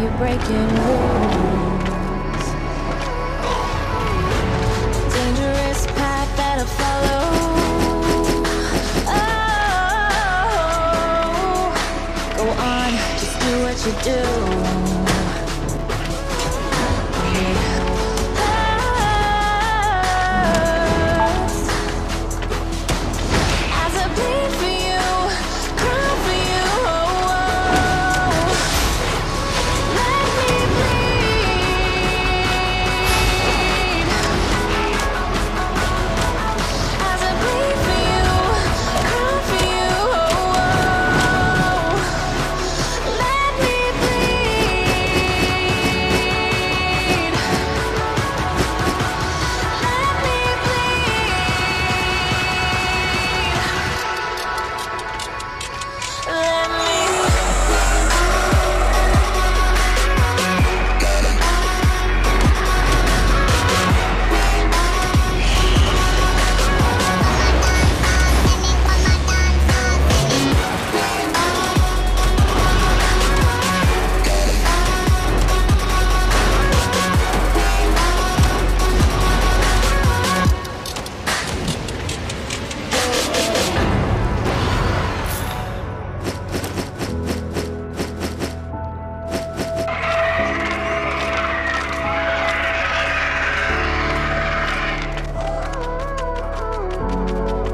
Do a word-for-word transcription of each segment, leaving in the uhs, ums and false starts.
you breaking rules. Dangerous path that I follow. Oh, go on, just do what you do. Oh, as I bleed for you, cry for you. Oh, oh. Let me bleed. As I bleed for you, cry for you. Oh, oh. Let me bleed. Let me bleed. Let me.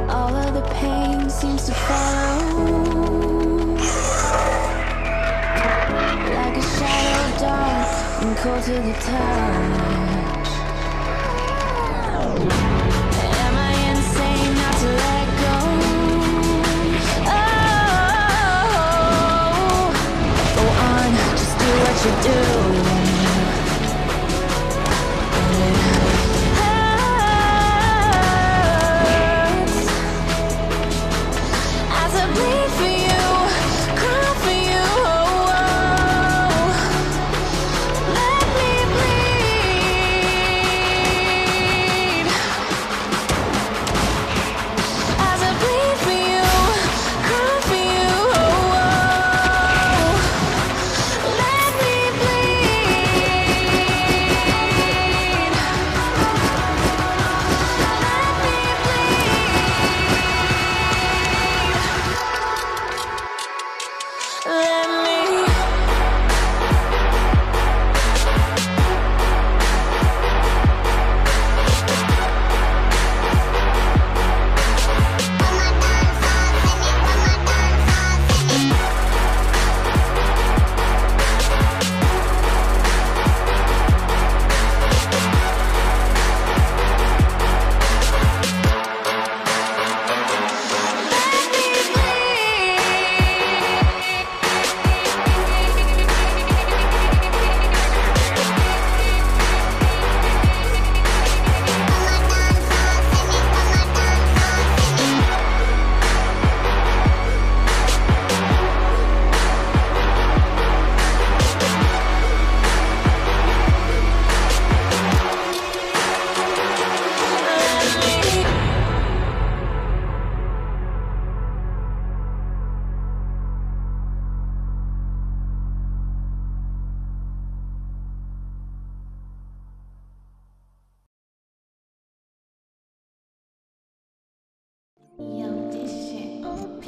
All of the pain seems to follow, like a shadow dark and cold to the touch. Am I insane not to let go? Oh, go on, just do what you do. It hurts. As I bleed for you, cry for you, oh, oh. Let me bleed. As I bleed for you, cry for you, oh, oh. Let me bleed. Let me bleed. Let me. Yo, this shit O P.